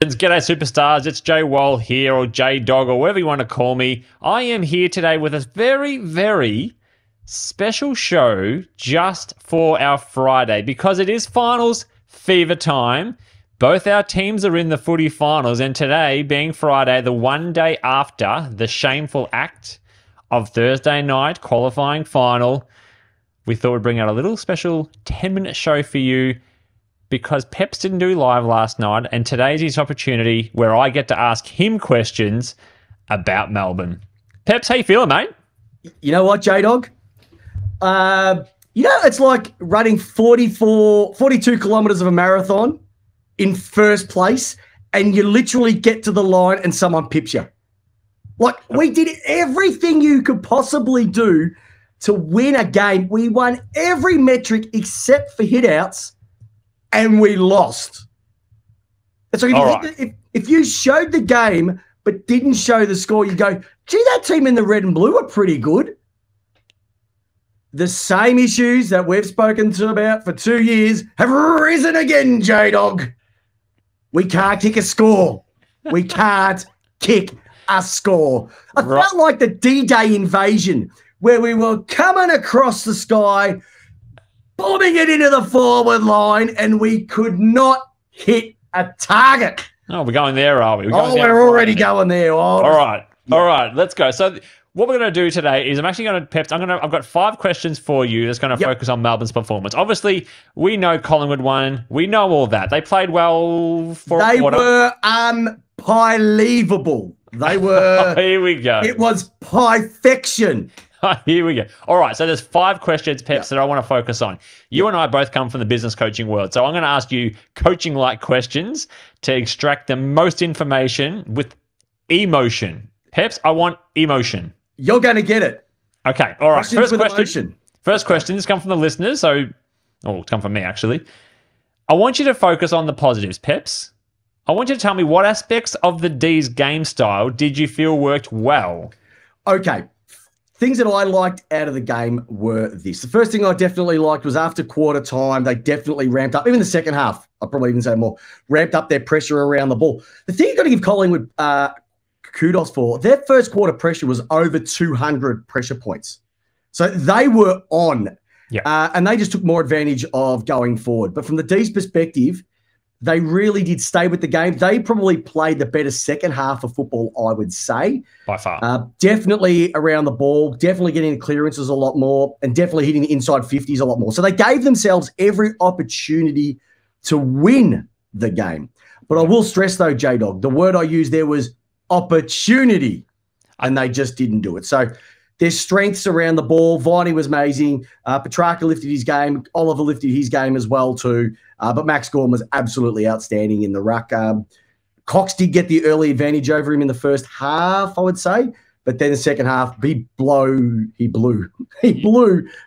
G'day Superstars, it's Jay Wall here, or Jay Dog, or whatever you want to call me. I am here today with a very, very special show just for our Friday, because it is finals fever time. Both our teams are in the footy finals, and today being Friday, the one day after the shameful act of Thursday night qualifying final, we thought we'd bring out a little special 10-minute show for you, because Peps didn't do live last night, and today's his opportunity where I get to ask him questions about Melbourne. Peps, how you feeling, mate? You know what, J-Dog? You know, it's like running 42 kilometres of a marathon in first place, and you literally get to the line and someone pips you. Like, we did everything you could possibly do to win a game. We won every metric except for hit-outs, and we lost. It's like if you showed the game but didn't show the score, you go, gee, that team in the red and blue are pretty good. The same issues that we've spoken to about for 2 years have risen again, J-Dog. We can't kick a score. We can't kick a score. I felt like the D-Day invasion where we were coming across the sky, bombing it into the forward line, and we could not hit a target. Oh, we're going there, are we? We're already going there. Oh, all right, let's go. So what we're going to do today is I've got 5 questions for you that's going to focus on Melbourne's performance. Obviously, we know Collingwood won. We know all that. They played well for a quarter. They were unbelievable. They were. Oh, here we go. It was perfection. Here we go. All right, so there's 5 questions, Peps, that I want to focus on. You and I both come from the business coaching world, so I'm going to ask you coaching-like questions to extract the most information with emotion. Peps, I want emotion. You're going to get it. Okay, all right. First question. This comes from the listeners, it's come from me, actually. I want you to focus on the positives, Peps. I want you to tell me what aspects of the D's game style did you feel worked well? Okay. Things that I liked out of the game were this. The first thing I definitely liked was after quarter time, they definitely ramped up, even the second half, I'll probably even say more, ramped up their pressure around the ball. The thing you've got to give Collingwood kudos for, their first quarter pressure was over 200 pressure points. So they were on, and they just took more advantage of going forward. But from the D's perspective, they really did stay with the game. They probably played the better second half of football, I would say. By far. Definitely around the ball, definitely getting the clearances a lot more, and definitely hitting the inside 50s a lot more. So they gave themselves every opportunity to win the game. But I will stress, though, J-Dog, the word I used there was opportunity, and they just didn't do it. So their strengths around the ball, Viney was amazing. Petrarca lifted his game. Oliver lifted his game as well too. But Max Gawn was absolutely outstanding in the ruck. Cox did get the early advantage over him in the first half, I would say. But then the second half, he blew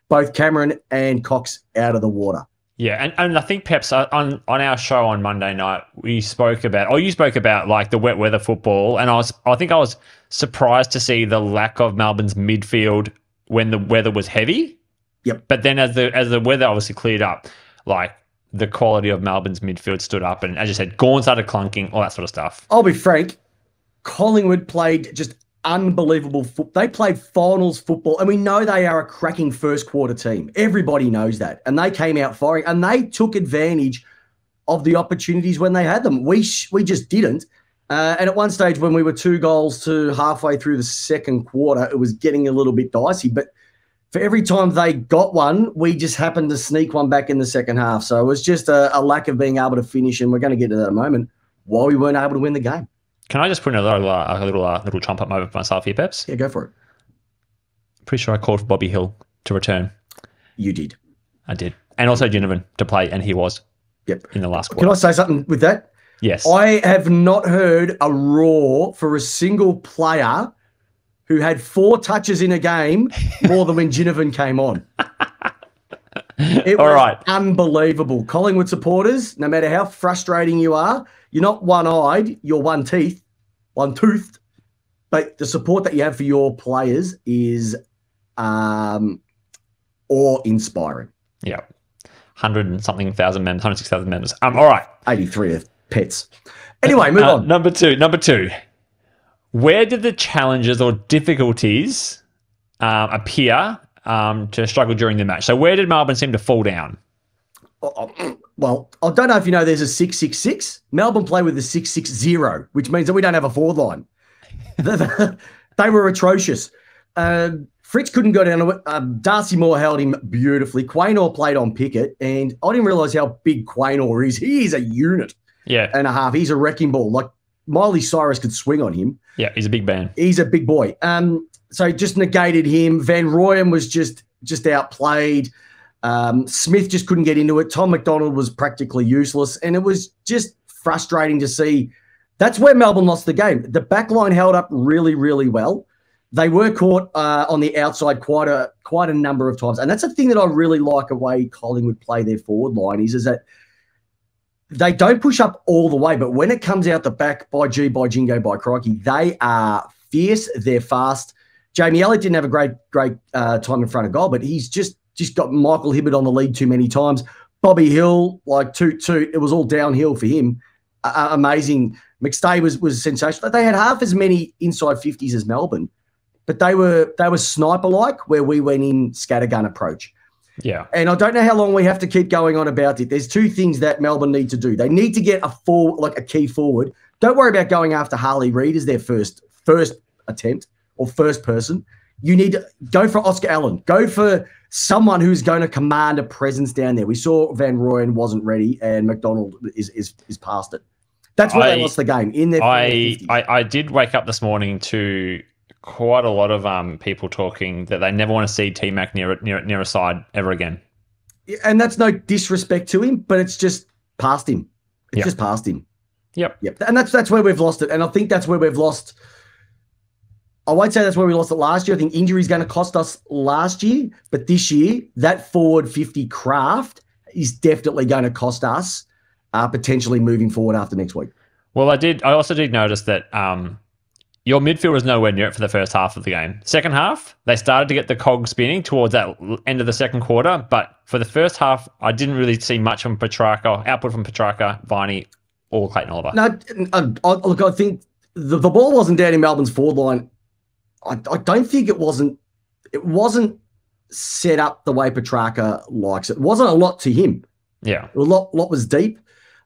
both Cameron and Cox out of the water. Yeah, and I think, Peps, on our show on Monday night, you spoke about, like, the wet weather football, and I think I was surprised to see the lack of Melbourne's midfield when the weather was heavy. Yep. But then as the weather obviously cleared up, like, the quality of Melbourne's midfield stood up, and as you said, Gawn started clunking, all that sort of stuff. I'll be frank, Collingwood played just unbelievable football. They played finals football, and we know they are a cracking first quarter team. Everybody knows that. And they came out firing, and they took advantage of the opportunities when they had them. We just didn't. And at one stage when we were 2 goals to halfway through the second quarter, it was getting a little bit dicey. But for every time they got one, we just happened to sneak one back in the second half. So it was just a lack of being able to finish, and we're going to get to that in a moment, why we weren't able to win the game. Can I just put in a little trump up moment for myself here, Peps? Yeah, go for it. Pretty sure I called for Bobby Hill to return. You did. I did. And also Ginnivan to play, and he was in the last quarter. Can I say something with that? Yes. I have not heard a roar for a single player who had 4 touches in a game more than when Ginnivan came on. It was unbelievable. Collingwood supporters, no matter how frustrating you are, you're not one-eyed, you're one-toothed, but the support that you have for your players is awe-inspiring. Yeah. 100 and something thousand members, 106,000 members. All right. 83 of pets. Anyway, move on. Number two. Where did the challenges or difficulties appear to struggle during the match? So where did Melbourne seem to fall down? Well, I don't know if you know there's a 666. Melbourne play with a 660, which means that we don't have a forward line. They were atrocious. Fritsch couldn't go down to it. Darcy Moore held him beautifully. Quainor played on Pickett, and I didn't realise how big Quainor is. He is a unit and a half. He's a wrecking ball. Like, Miley Cyrus could swing on him. Yeah, he's a big man. He's a big boy. So just negated him. Van Rooyen was just outplayed. Smith just couldn't get into it. Tom McDonald was practically useless, and it was just frustrating to see. That's where Melbourne lost the game. The back line held up really, really well. They were caught on the outside quite a number of times, and that's a thing that I really like the way Collingwood play their forward line is that they don't push up all the way, but when it comes out the back, by jingo, by crikey, they are fierce. They're fast. Jamie Elliott didn't have a great time in front of goal, but he's just got Michael Hibbard on the lead too many times. Bobby Hill, like toot, it was all downhill for him. Amazing. McStay was sensational. They had half as many inside 50s as Melbourne, but they were sniper-like, where we went in scattergun approach. Yeah. And I don't know how long we have to keep going on about it. There's two things that Melbourne need to do. They need to get a key forward. Don't worry about going after Harley Reid as their first attempt or first person. You need to go for Oscar Allen. Go for someone who's going to command a presence down there. We saw Van Rooyen wasn't ready, and McDonald is past it. That's why they lost the game. I did wake up this morning to quite a lot of people talking that they never want to see T Mac near a side ever again. And that's no disrespect to him, but it's just past him. It's just past him. Yep. And that's where we've lost it. And I think that's where we've lost. I won't say that's where we lost it last year. I think injury is going to cost us last year, but this year that forward 50 craft is definitely going to cost us potentially moving forward after next week. Well, I also did notice that. Your midfield was nowhere near it for the first half of the game. Second half, they started to get the cogs spinning towards that end of the second quarter, but for the first half, I didn't really see much from Petrarca, Viney, or Clayton Oliver. No, look, I think the ball wasn't down in Melbourne's forward line. I don't think it wasn't set up the way Petrarca likes it. It wasn't a lot to him. Yeah. A lot was deep.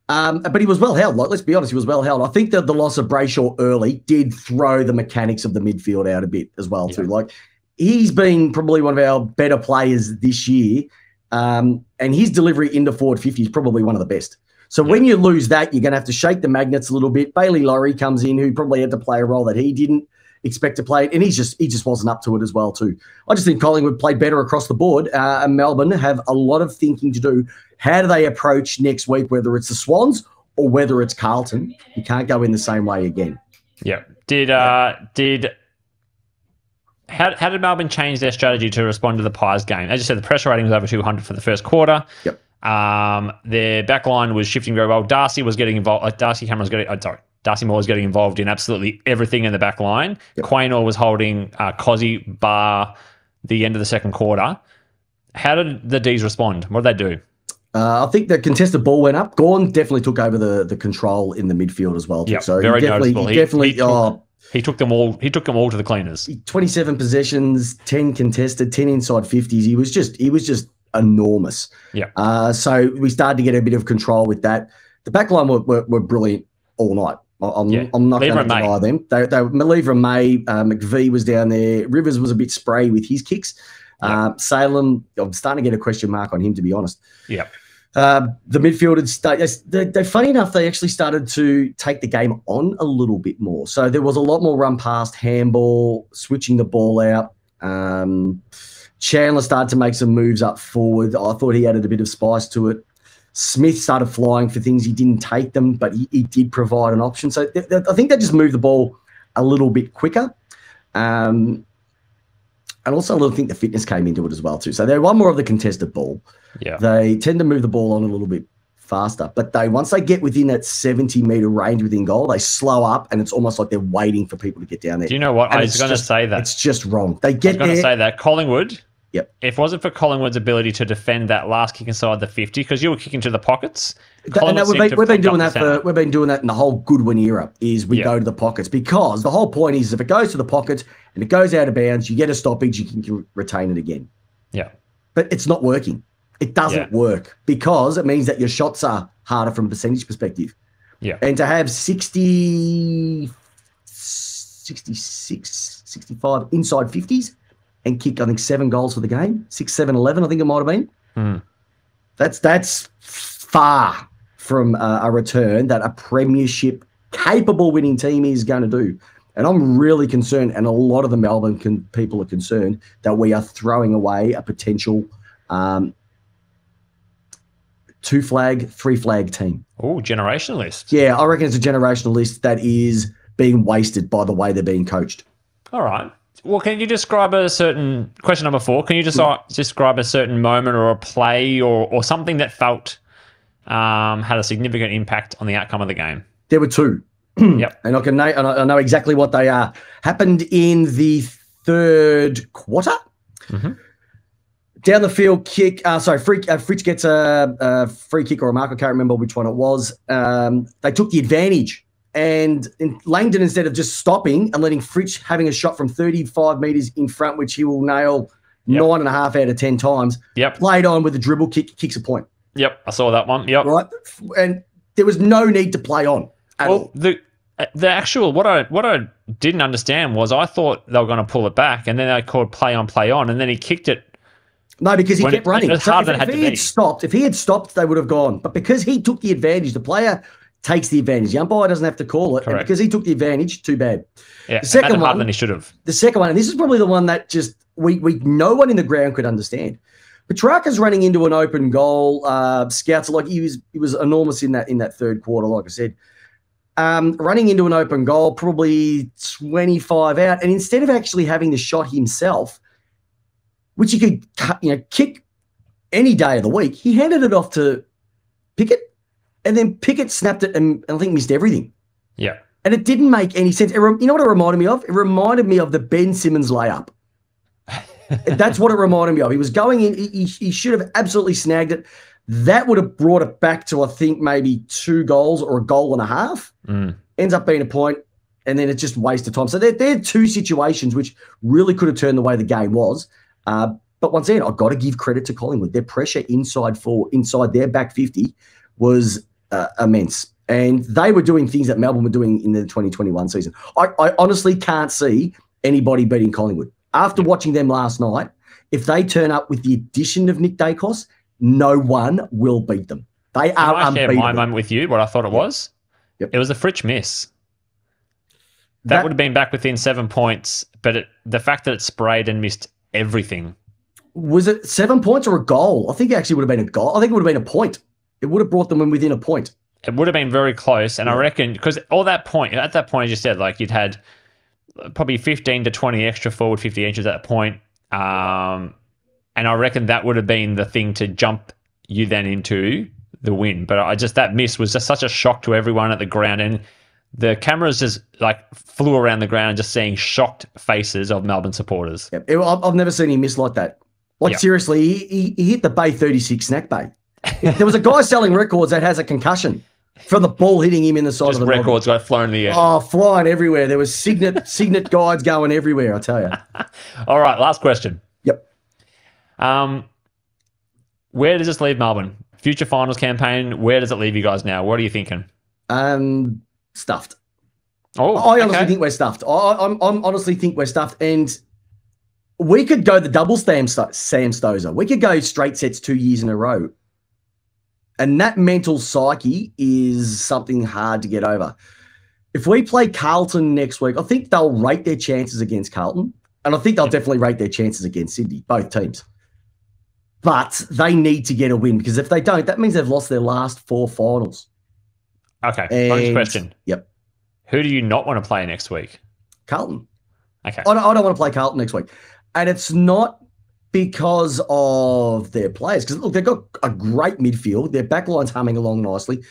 But he was well held. Like, let's be honest, he was well held. I think that the loss of Brayshaw early did throw the mechanics of the midfield out a bit as well too. Like, he's been probably one of our better players this year, and his delivery into forward 50 is probably one of the best. So when you lose that, you're going to have to shake the magnets a little bit. Bailey Laurie comes in, who probably had to play a role that he didn't expect to play, and he just wasn't up to it as well too. I just think Collingwood played better across the board, and Melbourne have a lot of thinking to do. How do they approach next week, whether it's the Swans or whether it's Carlton? You can't go in the same way again. Yeah. How did Melbourne change their strategy to respond to the Pies game? As you said, the pressure rating was over 200 for the first quarter. Yep. Their back line was shifting very well. Darcy was getting involved. Darcy Moore was getting involved in absolutely everything in the back line. Yep. Quainor was holding Cozzy bar the end of the second quarter. How did the Ds respond? What did they do? I think the contested ball went up. Gawn definitely took over the control in the midfield as well. Yeah, so very noticeable. He took them all to the cleaners. 27 possessions, 10 contested, 10 inside 50s. He was just enormous. Yeah. So we started to get a bit of control with that. The back line were brilliant all night. I'm not going to deny them. They Malivra May, McVie was down there. Rivers was a bit spray with his kicks. Yeah. Salem, I'm starting to get a question mark on him, to be honest. Yeah. The midfielders, funny enough, they actually started to take the game on a little bit more. So there was a lot more run past, handball, switching the ball out. Chandler started to make some moves up forward. I thought he added a bit of spice to it. Smith started flying for things. He didn't take them, but he did provide an option. So I think they just moved the ball a little bit quicker. And also I think the fitness came into it as well too. So they won more of the contested ball. Yeah. They tend to move the ball on a little bit faster. But once they get within that 70-metre range within goal, they slow up, and it's almost like they're waiting for people to get down there. Do you know what? I was going to say that. It's just wrong. They get there. I was going to say that. Collingwood Yep. If it wasn't for Collingwood's ability to defend that last kick inside the 50, because you were kicking to the pockets. We've been doing that in the whole Goodwin era, is we go to the pockets, because the whole point is if it goes to the pockets and it goes out of bounds, you get a stoppage, you can retain it again. Yeah. But it's not working. It doesn't work, because it means that your shots are harder from a percentage perspective. Yeah. And to have 60, 66, 65 inside 50s and kick, I think, 7 goals for the game, 6, 7, 11, I think it might have been. Mm. That's far from a return that a premiership capable winning team is going to do. And I'm really concerned, and a lot of the Melbourne people are concerned, that we are throwing away a potential 2-flag, 3-flag team. Oh, generational list. Yeah, I reckon it's a generational list that is being wasted by the way they're being coached. All right. Well, can you describe a certain – question number 4, can you describe a certain moment or a play or something that felt had a significant impact on the outcome of the game? There were 2. Yep. And I know exactly what they are. Happened in the 3rd quarter. Mm-hmm. Down the field kick, Fritsch gets a free kick or a mark. I can't remember which one it was. They took the advantage, and Langdon, instead of just stopping and letting Fritsch having a shot from 35 metres in front, which he will nail 9.5 out of 10 times, played on with a dribble kick, kicks a point. Yep, I saw that one. Yep. Right, and there was no need to play on at all. The actual what I didn't understand was I thought they were going to pull it back, and then they called play on, and then he kicked it. No, because he kept running. So if he had stopped, they would have gone. But because he took the advantage, the player takes the advantage. The umpire doesn't have to call it. Correct. And because he took the advantage, too bad. Yeah, the second one, than he should have. The second one, and this is probably the one that just we no one in the ground could understand. Petrarca's running into an open goal. Scouts, like he was enormous in that 3rd quarter. Like I said, running into an open goal, probably 25 out, and instead of actually having the shot himself, which he could kick any day of the week, he handed it off to Pickett, and then Pickett snapped it and I think missed everything. Yeah. And it didn't make any sense. You know what it reminded me of? It reminded me of the Ben Simmons layup. That's what it reminded me of. He was going in. He should have absolutely snagged it. That would have brought it back to, I think, maybe 2 goals or a goal and a half. Mm. Ends up being a point, and then it's just waste of time. So they're 2 situations which really could have turned the way the game was. But once again, I've got to give credit to Collingwood. Their pressure inside their back 50 was immense. And they were doing things that Melbourne were doing in the 2021 season. I honestly can't see anybody beating Collingwood. After watching them last night, if they turn up with the addition of Nick Daicos, no one will beat them. They are unbeatable. Can I share my moment with you, what I thought it was? Yep. It was a Fritsch miss. That would have been back within 7 points, but the fact that it sprayed and missed everything. Was it 7 points or a goal? I think it actually would have been a goal. I think it would have been a point. It would have brought them in within a point. It would have been very close. And I reckon, because at that point, as you said, like, you'd had probably 15 to 20 extra forward 50 inches at that point. And I reckon that would have been the thing to jump you then into the win. But that miss was just such a shock to everyone at the ground. And the cameras just flew around the ground, just seeing shocked faces of Melbourne supporters. Yep. I've never seen him miss like that. Seriously, he hit the Bay 36 snack bay. There was a guy selling records that has a concussion from the ball hitting him in the side of the records got flown in the air. Oh, flying everywhere. There was signet guides going everywhere, I tell you. All right, last question. Yep. Where does this leave Melbourne? Future finals campaign, where does it leave you guys now? What are you thinking? Stuffed. Oh, I honestly think we're stuffed. I'm honestly think we're stuffed, and we could go the double Sam Stosur. We could go straight sets 2 years in a row, and that mental psyche is something hard to get over. If we play Carlton next week, I think they'll rate their chances against Carlton, and I think they'll definitely rate their chances against Sydney, both teams. But they need to get a win, because if they don't, that means they've lost their last 4 finals. Okay, next question. Yep. Who do you not want to play next week? Carlton. Okay. I don't want to play Carlton next week. And it's not because of their players. Because, look, they've got a great midfield. Their backline's humming along nicely.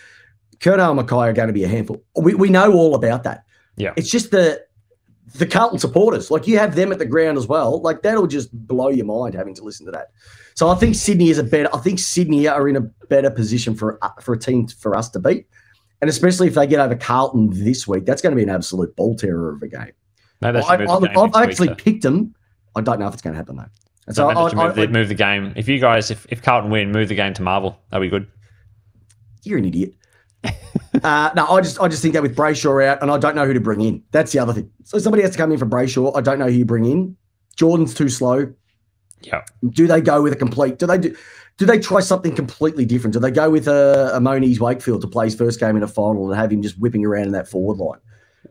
Kerno and Mackay are going to be a handful. We know all about that. Yeah. It's just the the Carlton supporters, like you have them at the ground as well. Like that'll just blow your mind having to listen to that. So I think Sydney is a better. I think Sydney are in a better position for a team for us to beat, and especially if they get over Carlton this week, that's going to be an absolute ball terror of a game. No, I've actually picked them. I don't know if it's going to happen though. And so they'd move the game. If you guys, if Carlton win, move the game to Marvel. That'd be good. You're an idiot. No, I just think that with Brayshaw out, and I don't know who to bring in. That's the other thing. So somebody has to come in for Brayshaw. I don't know who you bring in. Jordan's too slow. Yeah. Do they go with a complete? Do they try something completely different? Do they go with a Monies Wakefield to play his first game in a final and have him just whipping around in that forward line?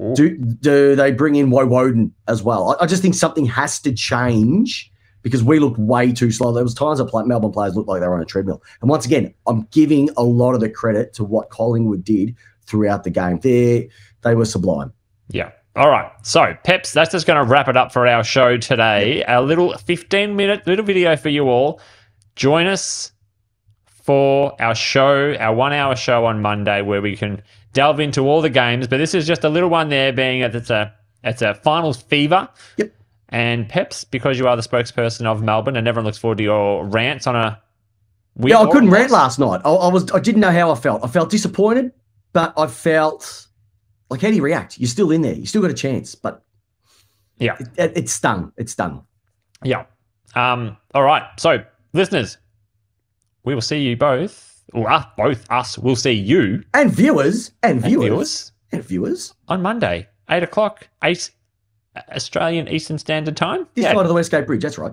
Ooh. Do they bring in Woden as well? I just think something has to change. Because we looked way too slow. There was times Melbourne players looked like they were on a treadmill. And once again, I'm giving a lot of the credit to what Collingwood did throughout the game. They were sublime. Yeah. All right. So, Peps, that's just going to wrap it up for our show today. Yep. Our little 15-minute little video for you all. Join us for our show, our one-hour show on Monday where we can delve into all the games. But this is just a little one there being that it's a finals fever. Yep. And Peps, because you are the spokesperson of Melbourne, and everyone looks forward to your rants on a weird. Yeah, I couldn't rant last night. I didn't know how I felt. I felt disappointed, but I felt like, how do you react? You're still in there. You still got a chance, but yeah, it stung. It stung. Yeah. All right. So, listeners, we will see you both, or both us will see you and viewers on Monday, 8 o'clock, Australian Eastern Standard Time. This side of the Westgate Bridge, that's right.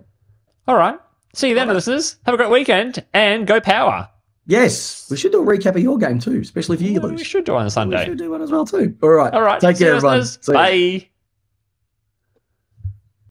All right. See you then, listeners. Have a great weekend and go Power. Yes. We should do a recap of your game too, especially if you lose. We should do one on Sunday. We should do one as well too. All right. Take care, everyone. Listeners. Bye.